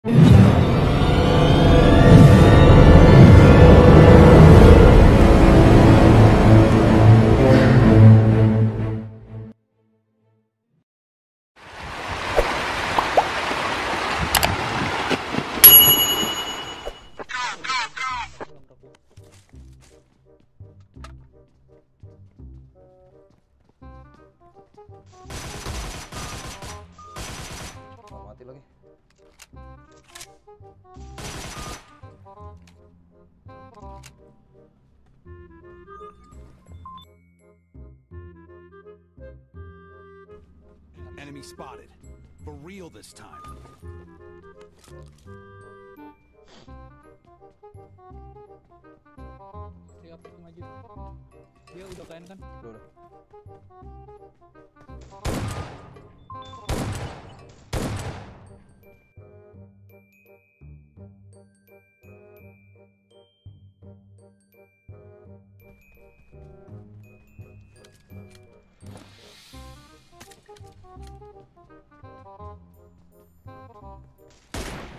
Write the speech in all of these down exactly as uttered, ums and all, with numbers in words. Mati lagi. Enemy spotted. For real this time. Siap itu maju. Dia udah kain kan? Udah, udah.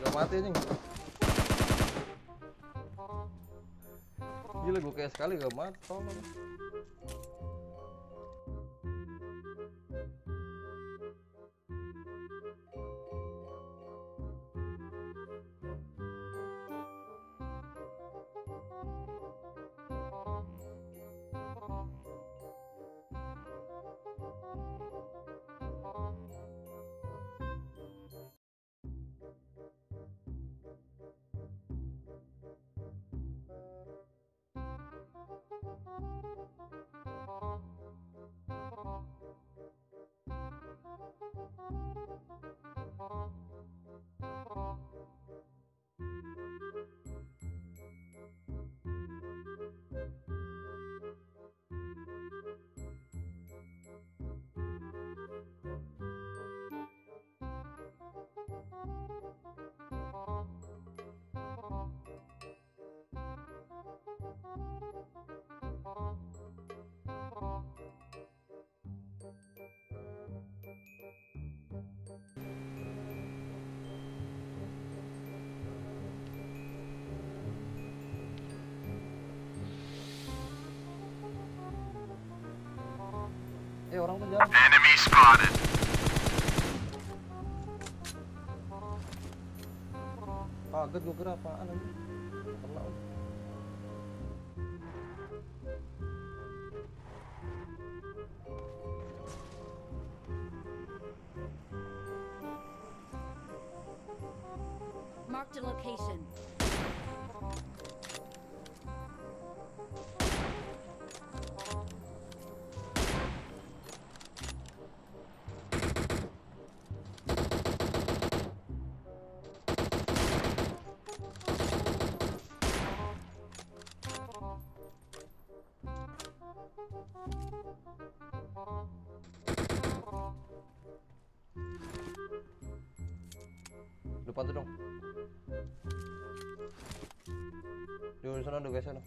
Gak mati anjing. Gila gue kayak sekali gak mati. Tau gak mati. Eh, orang tuh jalan. Enemy spotted. Kaget gue gerak apaan lagi? Marked a location. Depan tuh dong. Di sana dong, guys, sana.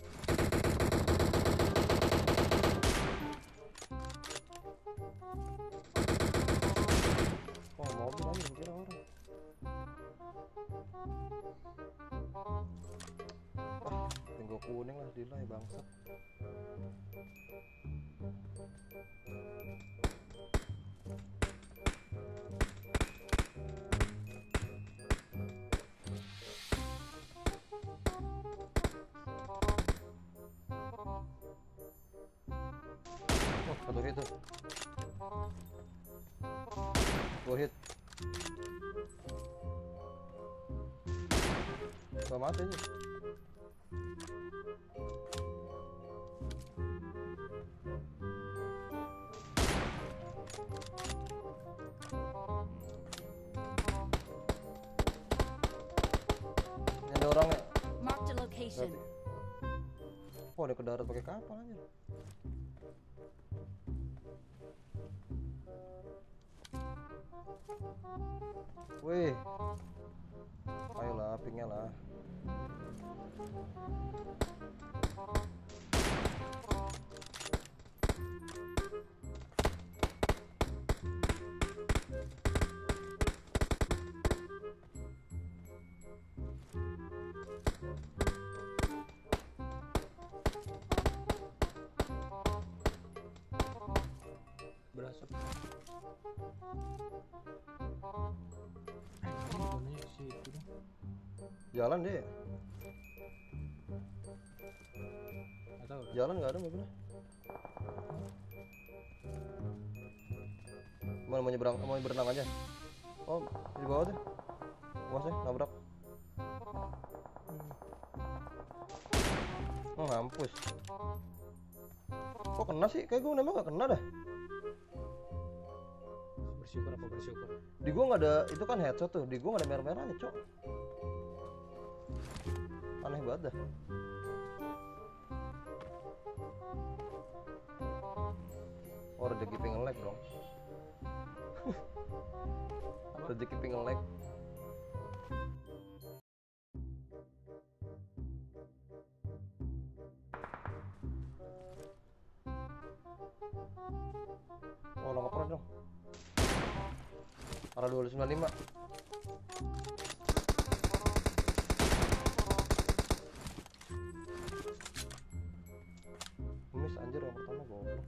Oh, mau bilang kira orang. Ah, tengok kuning lah dilai bangsa. Satu hit tuh. Dua hit. Gak mati nih. Ini ada orangnya. Wah, dia ke darat pakai kapal aja. Wih, ayolah pingnya lah. Jalan deh. Jalan nggak ada mobilnya. Mau menyeberang, mau berenang aja. Oh, di bawah tuh. Awas ya, nabrak. Oh, mampus. Kok kena sih? Kayak gue nembak gak kena dah. Bersyukur apa bersyukur? Di gue nggak ada, itu kan headshot tuh. Di gue nggak ada merah-merahnya, cok. Aneh banget dah. Oh, rezeki pengen lag dong. Rezeki pengen lag. Oh, lama keren dong. Arah dua sembilan lima. Miss anjir yang pertama goblok.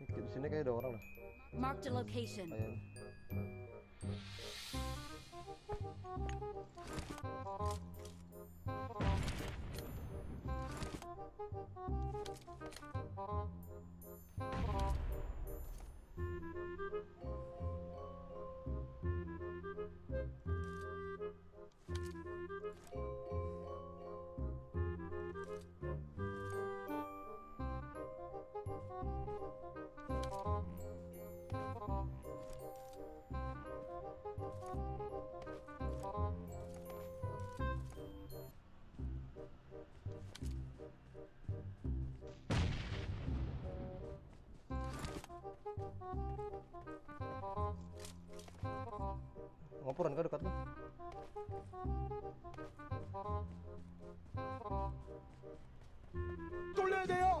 Di sini kayak ada orang lah. Mark the location. Ayan. Ngoporan kah dekat lo? 돌려야 돼요.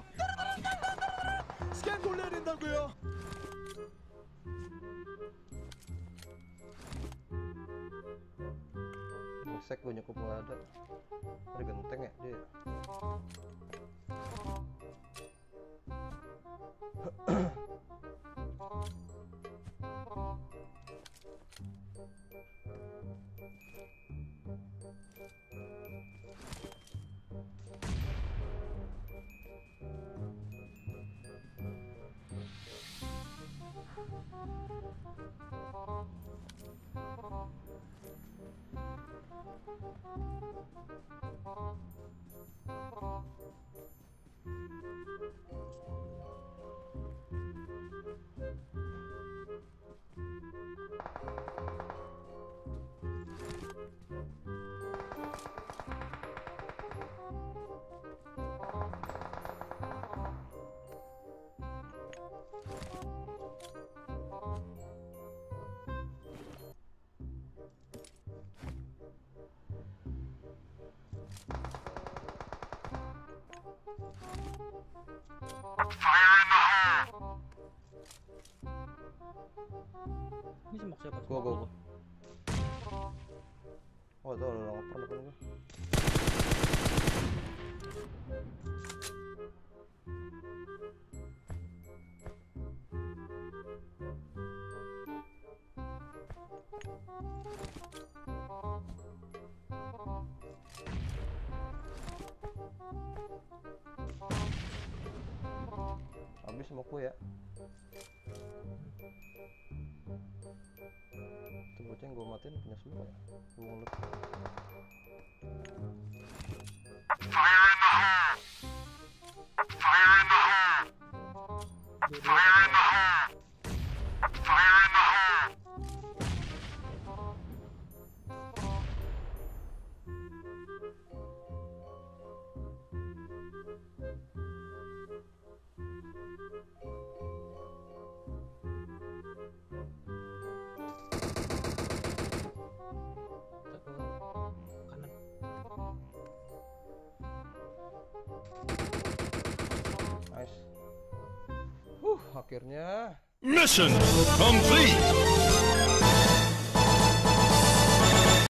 스캔 돌려야 된다고요. Sek gue nyekup gak ada. Ada genteng ya dia. Ini semak siapa? Gua, gua, gua. Oh, itu udah lapar depan gua. Habis sama gue ya. Itu bocah yang gue matiin punya semua ya. Gue ngelut. Fire in the hole. Fire in the hole. Fire in the hole. Fire in the hole. Kanan. akhirnya. Mission complete.